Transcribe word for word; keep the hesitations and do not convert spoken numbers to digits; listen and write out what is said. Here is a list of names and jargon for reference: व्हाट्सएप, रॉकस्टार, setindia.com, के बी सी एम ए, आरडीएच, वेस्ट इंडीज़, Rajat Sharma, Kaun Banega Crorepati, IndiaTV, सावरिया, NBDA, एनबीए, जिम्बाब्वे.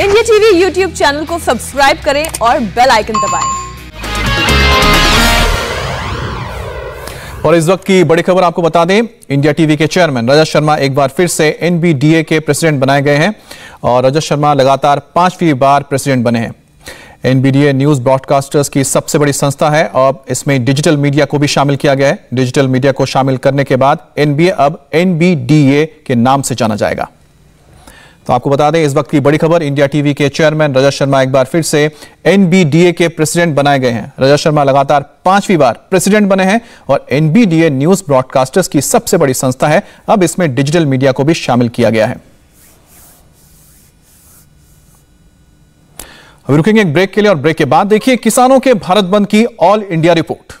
India TV YouTube channel को subscribe करें और बेल आइकन दबाएं। और इस वक्त की बड़ी खबर आपको बता दें, इंडिया टीवी के चेयरमैन रजत शर्मा एक बार फिर से एनबीडीए के प्रेसिडेंट बनाए गए हैं और रजत शर्मा लगातार पांचवी बार प्रेसिडेंट बने हैं। एनबीडीए न्यूज ब्रॉडकास्टर्स की सबसे बड़ी संस्था है और इसमें डिजिटल मीडिया को भी शामिल किया गया है। डिजिटल मीडिया को शामिल करने के बाद एनबीए अब एनबीडीए के नाम से जाना जाएगा। तो आपको बता दें, इस वक्त की बड़ी खबर, इंडिया टीवी के चेयरमैन रजत शर्मा एक बार फिर से एनबीडीए के प्रेसिडेंट बनाए गए हैं। रजत शर्मा लगातार पांचवी बार प्रेसिडेंट बने हैं और एनबीडीए न्यूज ब्रॉडकास्टर्स की सबसे बड़ी संस्था है। अब इसमें डिजिटल मीडिया को भी शामिल किया गया है। अब रुकेंगे एक ब्रेक के लिए और ब्रेक के बाद देखिए किसानों के भारत बंद की ऑल इंडिया रिपोर्ट।